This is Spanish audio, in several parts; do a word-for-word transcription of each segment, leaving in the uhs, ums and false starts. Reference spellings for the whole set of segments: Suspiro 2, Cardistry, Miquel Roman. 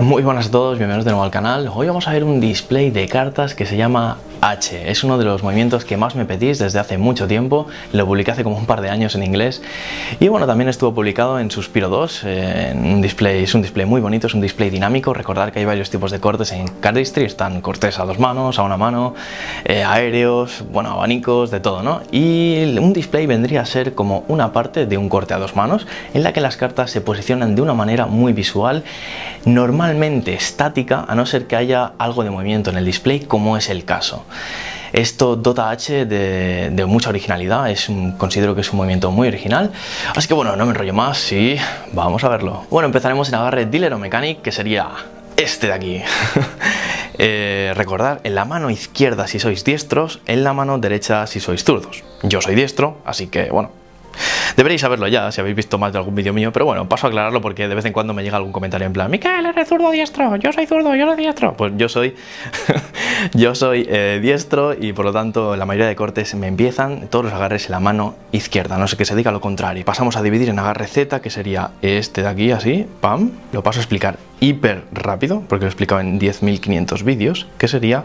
Muy buenas a todos, bienvenidos de nuevo al canal. Hoy vamos a ver un display de cartas que se llama H. Es uno de los movimientos que más me pedís desde hace mucho tiempo. Lo publiqué hace como un par de años en inglés. Y bueno, también estuvo publicado en Suspiro dos. Eh, un display, es un display muy bonito, es un display dinámico. Recordad que hay varios tipos de cortes en Cardistry. Están cortes a dos manos, a una mano, eh, aéreos, bueno, abanicos, de todo, ¿no? Y un display vendría a ser como una parte de un corte a dos manos, en la que las cartas se posicionan de una manera muy visual, normalmente estática, a no ser que haya algo de movimiento en el display, como es el caso. Esto dota H de, de mucha originalidad, es un, considero que es un movimiento muy original, así que bueno, no me enrollo más y vamos a verlo. Bueno, empezaremos en agarre Dealer o Mechanic, que sería este de aquí. Eh, recordad, en la mano izquierda si sois diestros, en la mano derecha si sois zurdos. Yo soy diestro, así que bueno, deberéis saberlo ya si habéis visto más de algún vídeo mío, pero bueno, paso a aclararlo porque de vez en cuando me llega algún comentario en plan: Miquel, eres zurdo diestro, yo soy zurdo, yo soy diestro. Pues yo soy yo soy eh, diestro y por lo tanto la mayoría de cortes me empiezan todos los agarres en la mano izquierda, no sé que se diga lo contrario. Pasamos a dividir en agarre Z, que sería este de aquí, así, pam, lo paso a explicar hiper rápido porque lo he explicado en diez mil quinientos vídeos, que sería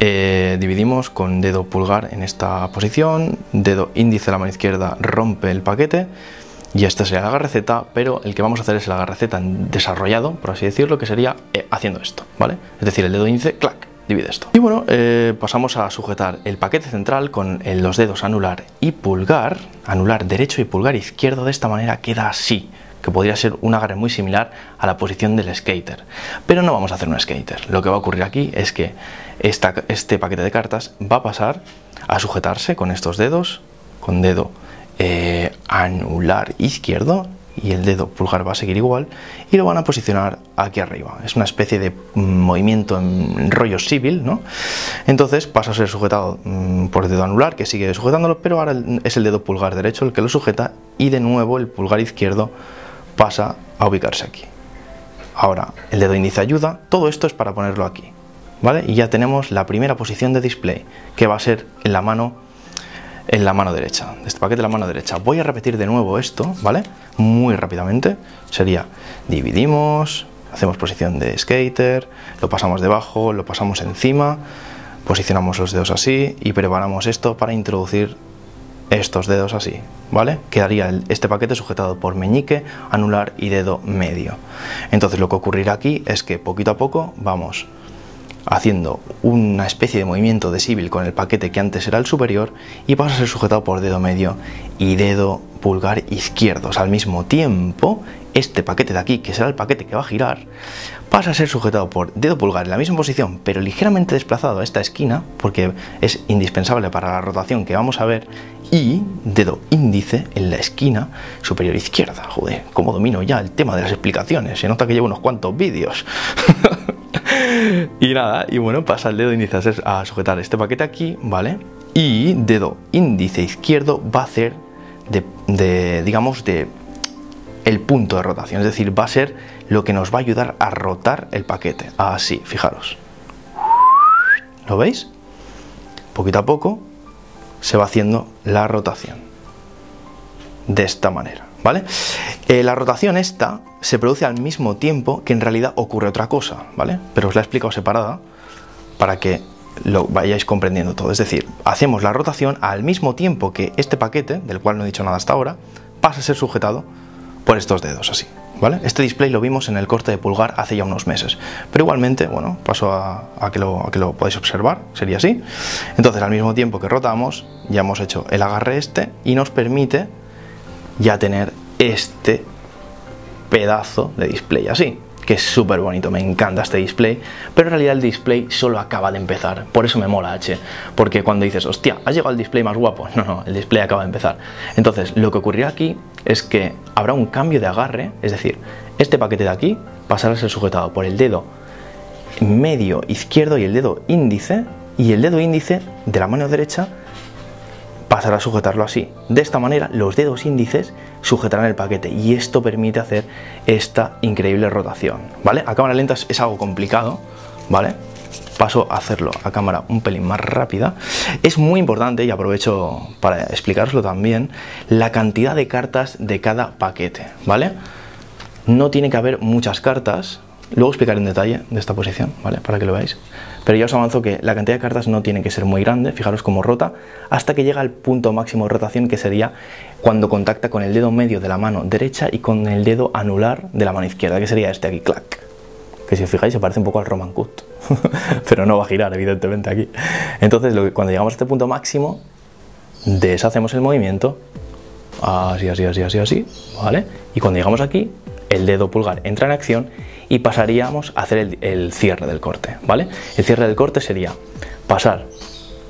eh, dividimos con dedo pulgar en esta posición, dedo índice de la mano izquierda rompe el paquete y este sería el agarre Z, pero el que vamos a hacer es el agarre Z desarrollado, por así decirlo, que sería eh, haciendo esto, ¿vale? Es decir, el dedo índice, clac, divide esto. Y bueno, eh, pasamos a sujetar el paquete central con eh, los dedos anular y pulgar, anular derecho y pulgar izquierdo. De esta manera queda así, que podría ser un agarre muy similar a la posición del skater, pero no vamos a hacer un skater. Lo que va a ocurrir aquí es que esta, este paquete de cartas va a pasar a sujetarse con estos dedos, con dedo eh, anular izquierdo y el dedo pulgar va a seguir igual, y lo van a posicionar aquí arriba. Es una especie de movimiento en rollo civil, ¿no? Entonces pasa a ser sujetado por el dedo anular, que sigue sujetándolo, pero ahora es el dedo pulgar derecho el que lo sujeta, y de nuevo el pulgar izquierdo pasa a ubicarse aquí. Ahora el dedo índice ayuda, todo esto es para ponerlo aquí, ¿vale? Y ya tenemos la primera posición de display, que va a ser en la mano en la mano derecha, este paquete de la mano derecha. Voy a repetir de nuevo esto, ¿vale? Muy rápidamente. Sería dividimos, hacemos posición de skater, lo pasamos debajo, lo pasamos encima, posicionamos los dedos así y preparamos esto para introducir estos dedos así, ¿vale? Quedaría el, este paquete sujetado por meñique, anular y dedo medio. Entonces lo que ocurrirá aquí es que poquito a poco vamos haciendo una especie de movimiento de civil con el paquete que antes era el superior y pasa a ser sujetado por dedo medio y dedo pulgar izquierdos. Al mismo tiempo, este paquete de aquí, que será el paquete que va a girar, pasa a ser sujetado por dedo pulgar en la misma posición, pero ligeramente desplazado a esta esquina, porque es indispensable para la rotación que vamos a ver, y dedo índice en la esquina superior izquierda. Joder, cómo domino ya el tema de las explicaciones, se nota que llevo unos cuantos vídeos. Y nada, y bueno, pasa el dedo índice a sujetar este paquete aquí, ¿vale? Y dedo índice izquierdo va a hacer de, de, digamos, de el punto de rotación. Es decir, va a ser lo que nos va a ayudar a rotar el paquete. Así, fijaros. ¿Lo veis? Poquito a poco se va haciendo la rotación. De esta manera, ¿vale? Eh, la rotación esta se produce al mismo tiempo que en realidad ocurre otra cosa, ¿vale? Pero os la he explicado separada para que lo vayáis comprendiendo todo. Es decir, hacemos la rotación al mismo tiempo que este paquete, del cual no he dicho nada hasta ahora, pasa a ser sujetado por estos dedos así, ¿vale? Este display lo vimos en el corte de pulgar hace ya unos meses, pero igualmente, bueno, paso a, a, que lo, a que lo podáis observar, sería así. Entonces, al mismo tiempo que rotamos, ya hemos hecho el agarre este y nos permite ya tener este pedazo de display así, que es súper bonito, me encanta este display, pero en realidad el display solo acaba de empezar, por eso me mola H, porque cuando dices, hostia, has llegado al display más guapo, no, no, el display acaba de empezar. Entonces, lo que ocurrirá aquí es que habrá un cambio de agarre, es decir, este paquete de aquí pasará a ser sujetado por el dedo medio izquierdo y el dedo índice, y el dedo índice de la mano derecha pasará a sujetarlo así. De esta manera los dedos índices sujetarán el paquete y esto permite hacer esta increíble rotación, ¿vale? A cámara lenta es algo complicado, ¿vale? Paso a hacerlo a cámara un pelín más rápida. Es muy importante, y aprovecho para explicaroslo también, la cantidad de cartas de cada paquete, ¿vale? No tiene que haber muchas cartas, Luego explicaré en detalle de esta posición, ¿vale? Para que lo veáis. Pero ya os avanzo que la cantidad de cartas no tiene que ser muy grande. Fijaros cómo rota hasta que llega al punto máximo de rotación, que sería cuando contacta con el dedo medio de la mano derecha y con el dedo anular de la mano izquierda, que sería este aquí, clac. Que si os fijáis se parece un poco al Roman Cut, pero no va a girar evidentemente aquí. Entonces lo que, cuando llegamos a este punto máximo, deshacemos el movimiento, así, así, así, así, así, ¿vale? Y cuando llegamos aquí, el dedo pulgar entra en acción y pasaríamos a hacer el, el cierre del corte, ¿vale? El cierre del corte sería pasar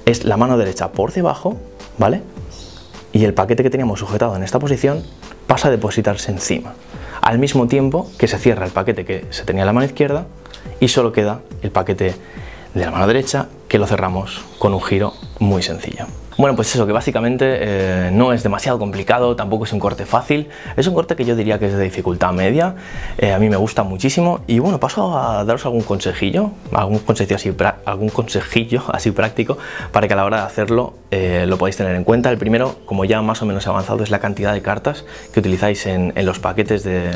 es la mano derecha por debajo, ¿vale? Y el paquete que teníamos sujetado en esta posición pasa a depositarse encima, al mismo tiempo que se cierra el paquete que se tenía en la mano izquierda y solo queda el paquete de la mano derecha, que lo cerramos con un giro muy sencillo. Bueno, pues eso, que básicamente eh, no es demasiado complicado, tampoco es un corte fácil, es un corte que yo diría que es de dificultad media, eh, a mí me gusta muchísimo. Y bueno, paso a daros algún consejillo, algún consejillo así, algún consejillo así práctico, para que a la hora de hacerlo eh, lo podáis tener en cuenta. El primero, como ya más o menos avanzado, es la cantidad de cartas que utilizáis en, en los paquetes de...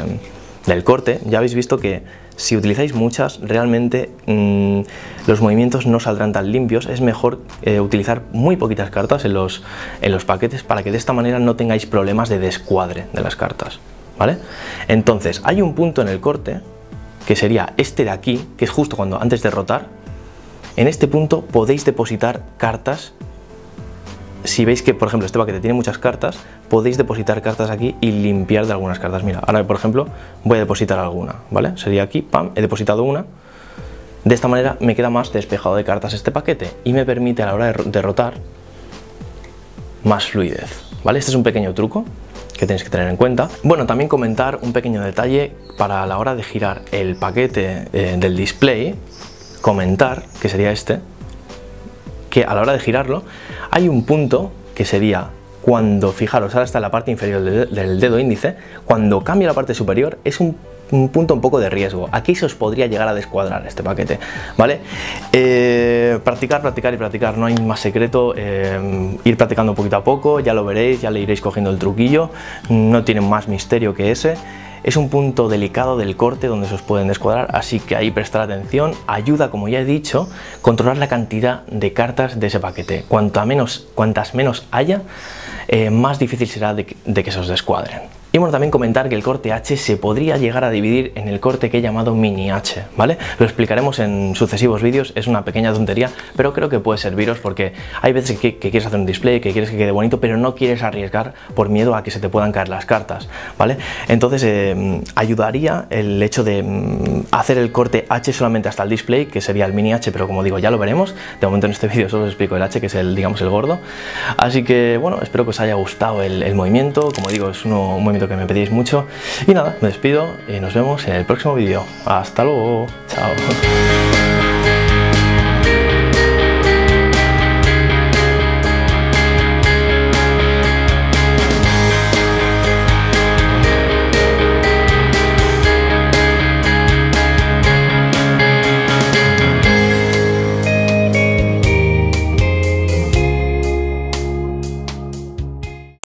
del corte. Ya habéis visto que si utilizáis muchas, realmente mmm, los movimientos no saldrán tan limpios. Es mejor eh, utilizar muy poquitas cartas en los, en los paquetes, para que de esta manera no tengáis problemas de descuadre de las cartas, ¿vale? Entonces hay un punto en el corte que sería este de aquí, que es justo cuando antes de rotar. En este punto podéis depositar cartas. Si veis que, por ejemplo, este paquete tiene muchas cartas, podéis depositar cartas aquí y limpiar de algunas cartas. Mira, ahora, por ejemplo, voy a depositar alguna, ¿vale? Sería aquí, pam, he depositado una. De esta manera me queda más despejado de cartas este paquete y me permite a la hora de rotar más fluidez, ¿vale? Este es un pequeño truco que tenéis que tener en cuenta. Bueno, también comentar un pequeño detalle para la hora de girar el paquete eh, del display. Comentar, que sería este, que a la hora de girarlo hay un punto que sería cuando, fijaros, ahora está en la parte inferior del dedo índice, cuando cambia la parte superior es un, un punto un poco de riesgo. Aquí se os podría llegar a descuadrar este paquete, ¿vale? Eh, practicar, practicar y practicar, no hay más secreto, eh, ir practicando poquito a poco, ya lo veréis, ya le iréis cogiendo el truquillo, no tiene más misterio que ese. Es un punto delicado del corte donde se os pueden descuadrar, así que ahí prestar atención. Ayuda, como ya he dicho, controlar la cantidad de cartas de ese paquete. Cuanta menos, cuantas menos haya, eh, más difícil será de que, de que se os descuadren. Y bueno, también comentar que el corte H se podría llegar a dividir en el corte que he llamado mini H, ¿vale? Lo explicaremos en sucesivos vídeos, es una pequeña tontería, pero creo que puede serviros porque hay veces que, que quieres hacer un display, que quieres que quede bonito, pero no quieres arriesgar por miedo a que se te puedan caer las cartas, ¿vale? Entonces eh, ayudaría el hecho de hacer el corte H solamente hasta el display, que sería el mini H, pero como digo, ya lo veremos. De momento en este vídeo solo os explico el H, que es el, digamos, el gordo. Así que bueno, espero que os haya gustado el, el movimiento, como digo, es uno muy que me pedís mucho. Y nada, me despido y nos vemos en el próximo vídeo. Hasta luego, chao.